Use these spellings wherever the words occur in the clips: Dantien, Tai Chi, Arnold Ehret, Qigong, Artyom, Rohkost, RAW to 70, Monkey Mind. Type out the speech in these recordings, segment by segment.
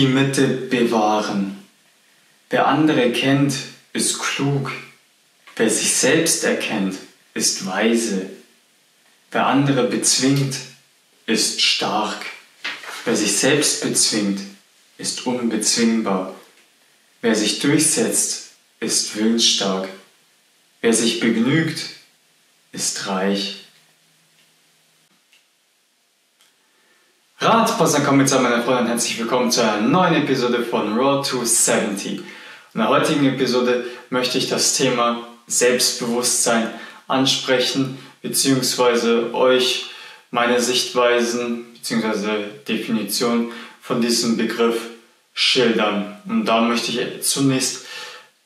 die Mitte bewahren. Wer andere kennt, ist klug. Wer sich selbst erkennt, ist weise. Wer andere bezwingt, ist stark. Wer sich selbst bezwingt, ist unbezwingbar. Wer sich durchsetzt, ist willensstark. Wer sich begnügt, ist reich. Ratpassern kommen zusammen, meine Freunde, und herzlich willkommen zu einer neuen Episode von RAW to 70. In der heutigen Episode möchte ich das Thema Selbstbewusstsein ansprechen, beziehungsweise euch meine Sichtweisen bzw. Definition von diesem Begriff schildern. Und da möchte ich zunächst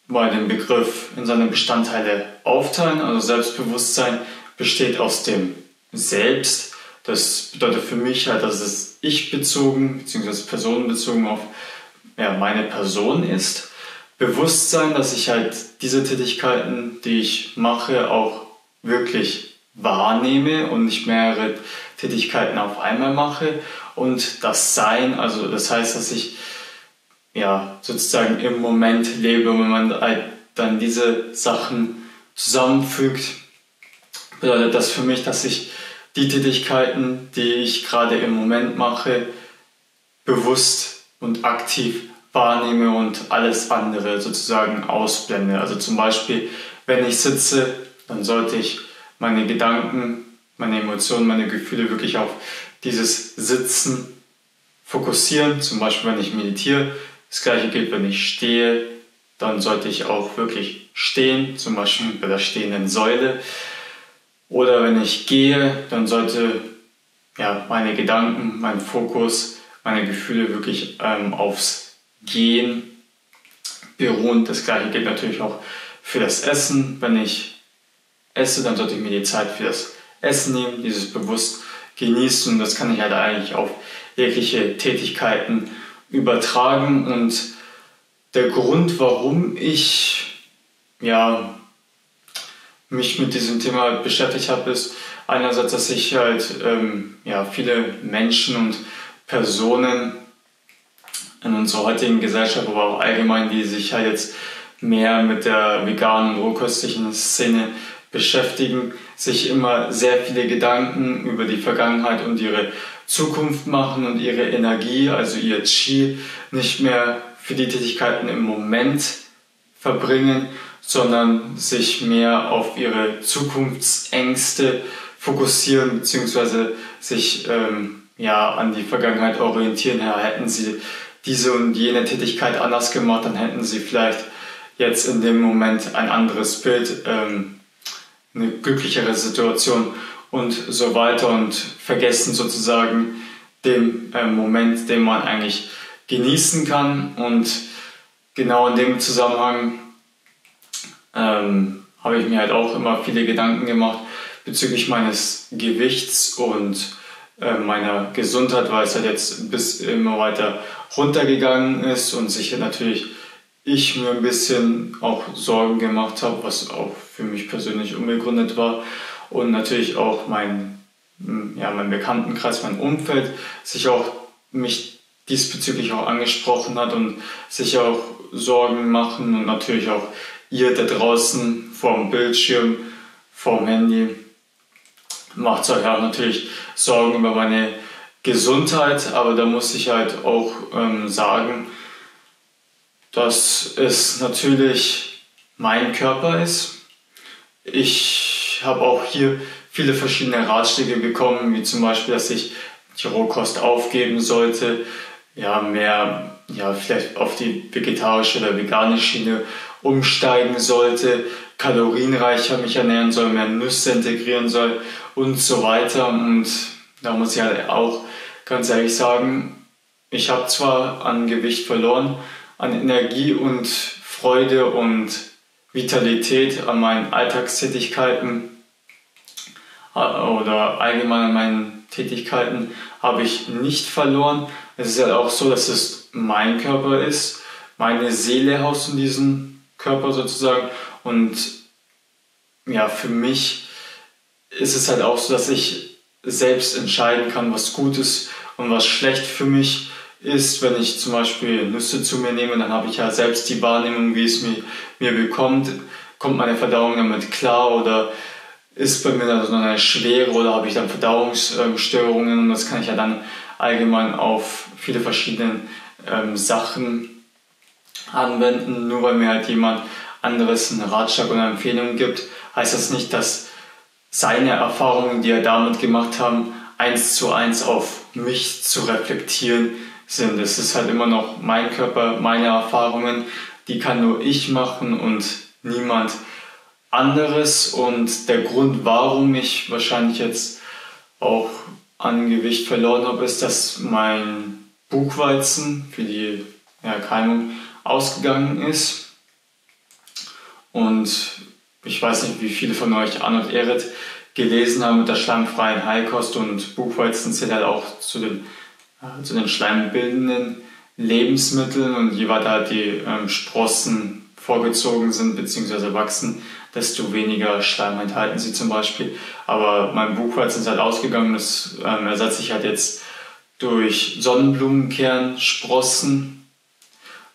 mal den Begriff in seine Bestandteile aufteilen. Also Selbstbewusstsein besteht aus dem Selbst. Das bedeutet für mich halt, dass es ich-bezogen bzw. personenbezogen auf meine Person ist. Bewusstsein, dass ich halt diese Tätigkeiten, die ich mache, auch wirklich wahrnehme und nicht mehrere Tätigkeiten auf einmal mache. Und das Sein, also das heißt, dass ich sozusagen im Moment lebe. Und wenn man halt dann diese Sachen zusammenfügt, bedeutet das für mich, dass ich die Tätigkeiten, die ich gerade im Moment mache, bewusst und aktiv wahrnehme und alles andere sozusagen ausblende. Also zum Beispiel, wenn ich sitze, dann sollte ich meine Gedanken, meine Emotionen, meine Gefühle wirklich auf dieses Sitzen fokussieren. Zum Beispiel, wenn ich meditiere. Das gleiche gilt, wenn ich stehe. Dann sollte ich auch wirklich stehen, zum Beispiel bei der stehenden Säule. Oder wenn ich gehe, dann sollte meine Gedanken, mein Fokus, meine Gefühle wirklich aufs Gehen beruhen. Das gleiche gilt natürlich auch für das Essen. Wenn ich esse, dann sollte ich mir die Zeit für das Essen nehmen, dieses bewusst genießen. Das kann ich halt eigentlich auf jegliche Tätigkeiten übertragen. Und der Grund, warum ich mich mit diesem Thema beschäftigt habe, ist einerseits, dass ich halt viele Menschen und Personen in unserer heutigen Gesellschaft, aber auch allgemein, die sich halt jetzt mehr mit der veganen und rohköstlichen Szene beschäftigen, sich immer sehr viele Gedanken über die Vergangenheit und ihre Zukunft machen und ihre Energie, also ihr Qi, nicht mehr für die Tätigkeiten im Moment verbringen, sondern sich mehr auf ihre Zukunftsängste fokussieren bzw. sich an die Vergangenheit orientieren. Ja, hätten sie diese und jene Tätigkeit anders gemacht, dann hätten sie vielleicht jetzt in dem Moment ein anderes Bild, eine glücklichere Situation und so weiter, und vergessen sozusagen den Moment, den man eigentlich genießen kann. Und genau in dem Zusammenhang habe ich mir halt auch immer viele Gedanken gemacht bezüglich meines Gewichts und meiner Gesundheit, weil es halt jetzt bis immer weiter runtergegangen ist und sich natürlich ich mir ein bisschen auch Sorgen gemacht habe, was auch für mich persönlich unbegründet war, und natürlich auch mein Bekanntenkreis, mein Umfeld sich auch mich diesbezüglich auch angesprochen hat und sich auch Sorgen machen, und natürlich auch ihr da draußen vorm Bildschirm, vorm Handy, macht euch auch natürlich Sorgen über meine Gesundheit. Aber da muss ich halt auch sagen, dass es natürlich mein Körper ist. Ich habe auch hier viele verschiedene Ratschläge bekommen, wie zum Beispiel, dass ich die Rohkost aufgeben sollte, vielleicht auf die vegetarische oder vegane Schiene umsteigen sollte, kalorienreicher mich ernähren soll, mehr Nüsse integrieren soll und so weiter. Und da muss ich halt auch ganz ehrlich sagen, ich habe zwar an Gewicht verloren, an Energie und Freude und Vitalität an meinen Alltagstätigkeiten oder allgemein an meinen Tätigkeiten habe ich nicht verloren. Es ist halt auch so, dass es mein Körper ist, meine Seele haust in diesem Körper sozusagen. Und für mich ist es halt auch so, dass ich selbst entscheiden kann, was gut ist und was schlecht für mich ist, wenn ich zum Beispiel Nüsse zu mir nehme, dann habe ich ja selbst die Wahrnehmung, wie es mir bekommt. Kommt meine Verdauung damit klar oder ist bei mir dann so eine Schwere oder habe ich dann Verdauungsstörungen? Das kann ich ja dann allgemein auf viele verschiedene Sachen anwenden. Nur weil mir halt jemand anderes einen Ratschlag oder eine Empfehlung gibt, heißt das nicht, dass seine Erfahrungen, die er damit gemacht haben, 1:1 auf mich zu reflektieren sind. Es ist halt immer noch mein Körper, meine Erfahrungen, die kann nur ich machen und niemand anderes. Und der Grund, warum ich wahrscheinlich jetzt auch an Gewicht verloren habe, ist, dass mein Buchweizen für die Keimung ausgegangen ist. Und ich weiß nicht, wie viele von euch Arnold Ehret gelesen haben mit der schleimfreien Heilkost, und Buchweizen zählt halt auch zu den schleimbildenden Lebensmitteln, und je weiter halt die Sprossen vorgezogen sind bzw. wachsen, desto weniger Schleim enthalten sie zum Beispiel. Aber mein Buchweizen ist halt ausgegangen, das ersetze ich halt jetzt durch Sonnenblumenkern, Sprossen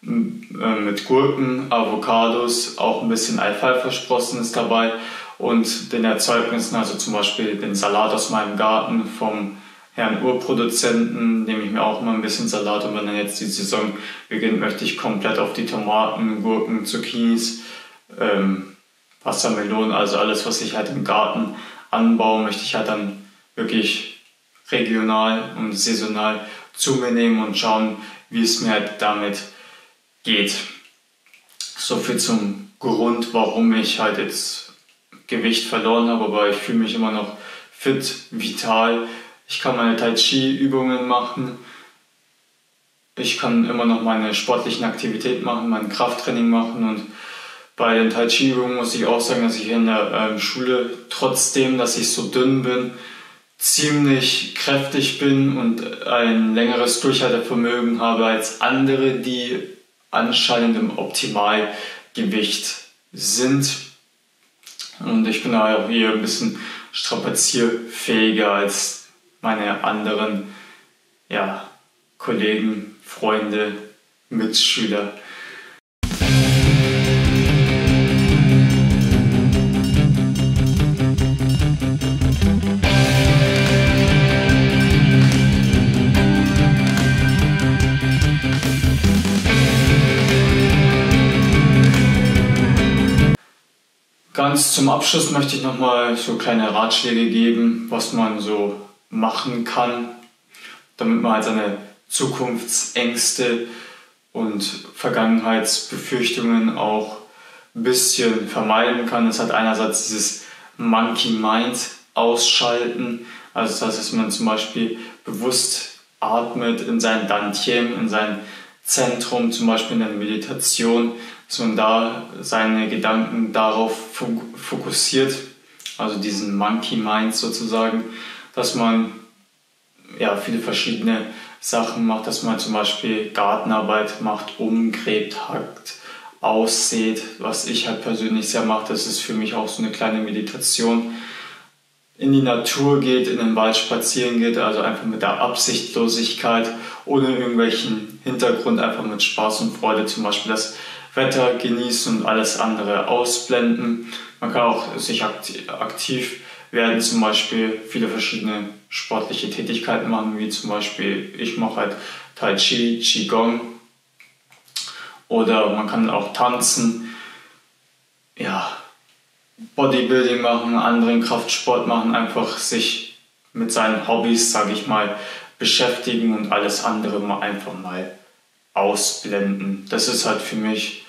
mit Gurken, Avocados, auch ein bisschen Alfalfa-Sprossen ist dabei, und den Erzeugnissen, also zum Beispiel den Salat aus meinem Garten vom Herrn Urproduzenten, nehme ich mir auch mal ein bisschen Salat, und wenn dann jetzt die Saison beginnt, möchte ich komplett auf die Tomaten, Gurken, Zucchinis, Wassermelonen, also alles, was ich halt im Garten anbaue, möchte ich halt dann wirklich regional und saisonal zu mir nehmen und schauen, wie es mir halt damit geht. So viel zum Grund, warum ich halt jetzt Gewicht verloren habe, aber ich fühle mich immer noch fit, vital. Ich kann meine Tai Chi Übungen machen, ich kann immer noch meine sportlichen Aktivitäten machen, mein Krafttraining machen, und bei den Tai Chi Übungen muss ich auch sagen, dass ich in der Schule, trotzdem, dass ich so dünn bin, ziemlich kräftig bin und ein längeres Durchhaltevermögen habe als andere, die anscheinend im Optimalgewicht sind. Und ich bin da auch hier ein bisschen strapazierfähiger als meine anderen Kollegen, Freunde, Mitschüler. Ganz zum Abschluss möchte ich nochmal so kleine Ratschläge geben, was man so machen kann, damit man halt seine Zukunftsängste und Vergangenheitsbefürchtungen auch ein bisschen vermeiden kann. Es hat einerseits dieses Monkey Mind ausschalten, also dass man zum Beispiel bewusst atmet in sein Dantien, in sein Zentrum, zum Beispiel in der Meditation, dass man da seine Gedanken darauf fokussiert, also diesen Monkey Mind sozusagen, dass man viele verschiedene Sachen macht, dass man zum Beispiel Gartenarbeit macht, umgräbt, hackt, aussät, was ich halt persönlich sehr mache, das ist für mich auch so eine kleine Meditation, in die Natur geht, in den Wald spazieren geht, also einfach mit der Absichtlosigkeit, ohne irgendwelchen Hintergrund, einfach mit Spaß und Freude zum Beispiel das Wetter genießen und alles andere ausblenden. Man kann auch sich aktiv werden, zum Beispiel viele verschiedene sportliche Tätigkeiten machen, wie zum Beispiel ich mache halt Tai Chi, Qigong, oder man kann auch tanzen, Bodybuilding machen, anderen Kraftsport machen, einfach sich mit seinen Hobbys, sage ich mal, beschäftigen und alles andere mal einfach mal ausblenden. Das ist halt für mich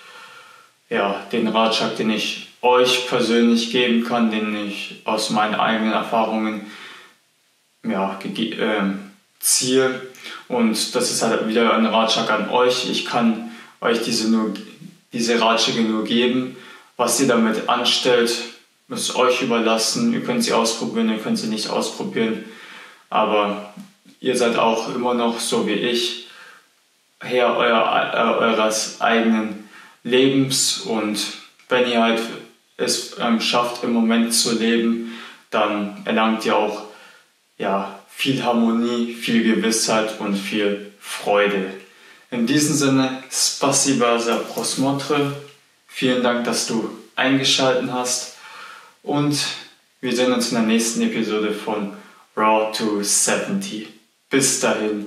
den Ratschlag, den ich euch persönlich geben kann, den ich aus meinen eigenen Erfahrungen ziehe, und das ist halt wieder ein Ratschlag an euch. Ich kann euch diese Ratschläge nur geben. Was ihr damit anstellt, ist euch überlassen. Ihr könnt sie ausprobieren, ihr könnt sie nicht ausprobieren, aber ihr seid auch immer noch, so wie ich, Herr eures eigenen Lebens, und wenn ihr halt es schafft, im Moment zu leben, dann erlangt ihr auch viel Harmonie, viel Gewissheit und viel Freude. In diesem Sinne, Спасибо за просмотр. Vielen Dank, dass du eingeschaltet hast. Und wir sehen uns in der nächsten Episode von RAW to 70. Bis dahin.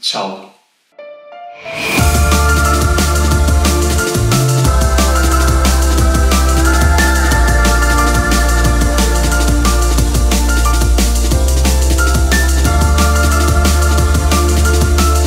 Ciao.